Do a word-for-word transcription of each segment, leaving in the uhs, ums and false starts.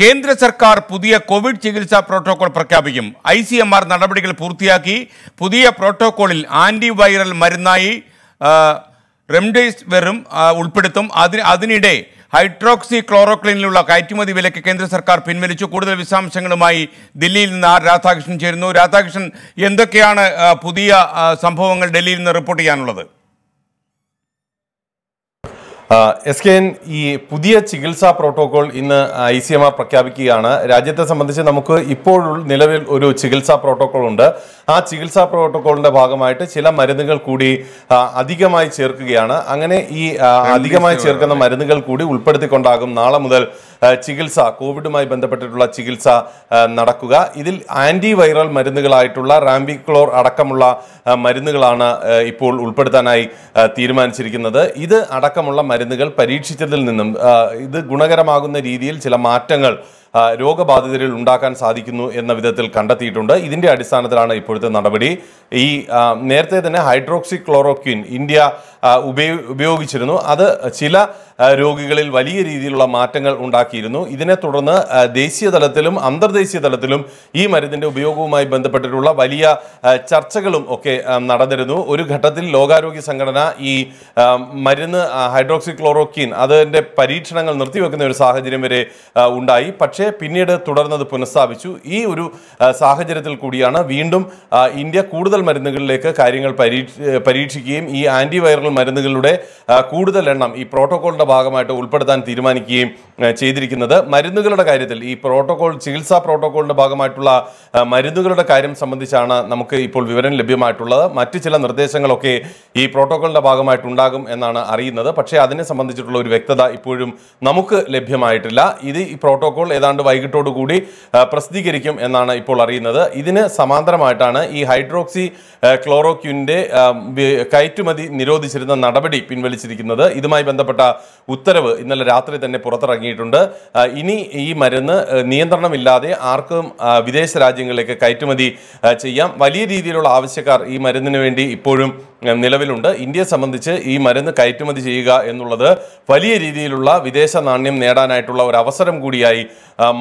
Kendra Sarkar, Pudia COVID Chigilsa protocol Prakabigim, I C M R Nadabical Purtiaki, Pudia protocol, antiviral Marinai, uh, Remdesivirum, uh, Ulpetum, Adri Adini Day, Hydroxychloroquine Lula, Kaitimadi Villa Kendra Sarkar, Pinvelichu, Kuda Visam Sangamai, Dilil Nar, Rathakshan Cherno, Rathakshan Yendakiana, Pudia, Sampongal Delil Napotian Lother. Esken, E. Pudia Chigilsa protocol in I C M R Prakabikiana, Rajata Samadhisha Namuku, Ipo Nilavil Uru Chigilsa protocol under A Chigilsa protocol in the Bagamite, Chilla Maringal Kudi, Adigamai Cherkiana, Angane E. Adigamai Cherkan, the Maringal Kudi, Ulpati Kondagam, Nala Mudal, Chigilsa, Covid my Bandapatula Chigilsa, Nadakuga, Idil antiviral Maringal Itula, Rambiclor, Adakamula, Maringalana, Ipol Ulpatanai, Thirman Chirikanada, either Adakamula. പരീക്ഷിച്ചതിൽ നിന്നും ഇത് ഗുണകരമാകുന്ന രീതിയിൽ ചില മാറ്റങ്ങൾ രോഗബാധിതരിൽ ഉണ്ടാക്കാൻ സാധിക്കുന്നു എന്ന വിധത്തിൽ കണ്ടെത്തിയിട്ടുണ്ട് ഇതിന്റെ അടിസ്ഥാനത്തിലാണ് ഇപ്പോഴത്തെ നടപടി ഈ നേരത്തെ തന്നെ ഹൈഡ്രോക്സി ക്ലോറോക്വിൻ ഇന്ത്യ ഉപയോഗിച്ചിരുന്നു അത് ചില രോഗികളിൽ വലിയ രീതിയിലുള്ള മാറ്റങ്ങൾ ഉണ്ടാക്കിയിരുന്നു ഇതിനെ തുടർന്ന് ദേശീയ തലത്തിലും അന്തർദേശീയ തലത്തിലും ഈ മരുന്നിന്റെ ഉപയോഗവുമായി ബന്ധപ്പെട്ടിട്ടുള്ള വലിയ ചർച്ചകളും ഒക്കെ നടന്നിരുന്നു ഒരു ഘട്ടത്തിൽ ലോകാരോഗ്യ സംഘടന ഈ മരുന്ന് ഹൈഡ്രോക്സി ക്ലോറോക്വിൻ അതിന്റെ പരീക്ഷണങ്ങൾ നിർത്തിവെക്കുന്ന ഒരു സാഹചര്യം വരെ ഉണ്ടായി Pinida Tudarna the Punasavichu, E. Uru Sahajatil Kudiana, Vindum, India Kudal Marinagal Lake, Kiringal Parichi game, E. Antiviral Marinagal, Kudal Lenam, E. Protocol the Bagamata, Ulpatan Tirmani game, Chedrikinada, Marinagal Kairitel, E. Protocol, Chilsa Protocol the Bagamatula, Marinagal Kairim Samadichana, Namuka, Ipol Viveran, Lebimatula, Matichel and Radesangaloke, E. Protocol the Bagamatundagam and Anna Arina, Pache Adana Samadichulu Vecta, Ipurum, Namuka Lebimatilla, E. Protocol. ഏതാണ്ട് വൈകിട്ടോട് കൂടി പ്രസിദ്ധീകരിക്കും എന്നാണ് ഇപ്പോൾ അറിയുന്നത് ഇതിനെ സമാന്തരമായിട്ടാണ് ഈ hydroxy ക്ലോറോക്വിന്റെ കയറ്റുമതി നിരോധിച്ചിരുന്ന നടപടി പിൻവലിച്ചിരിക്കുന്നത് ഇതുമായി ബന്ധപ്പെട്ട ഉത്തരവ് ഇന്നലെ രാത്രി തന്നെ പുറത്തിറങ്ങിയിട്ടുണ്ട് ഇനി ഈ മരുന്ന് നിയന്ത്രണമില്ലാതെ ആർക്കും വിദേശ രാജ്യങ്ങളിലേക്ക് കയറ്റുമതി ചെയ്യാം വലിയ രീതിയിലുള്ള ആവശ്യക്കാർ ഈ മരുന്നിനു വേണ്ടി ഇപ്പോഴും നിലവിലുണ്ട് ഇന്ത്യയെ സംബന്ധിച്ച് ഈ മരുന്ന് കയറ്റുമതി ചെയ്യുക എന്നുള്ളത് വലിയ രീതിയിലുള്ള വിദേശ നാണ്യം നേടാനായിട്ടുള്ള ഒരു അവസരം കൂടിയായി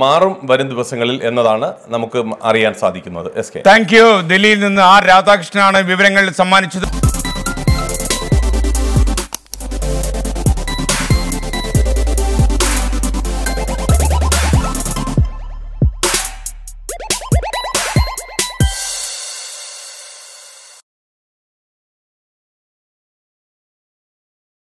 മാറും വരും ദിവസങ്ങളിൽ എന്നതാണ് നമുക്ക് അറിയാൻ സാധിക്കുന്നത് എസ്കെ താങ്ക്യൂ ദില്ലിയിൽ നിന്ന് ആർ രാധാകൃഷ്ണനാണ് വിവരങ്ങൾ സമ്മാനിച്ചത്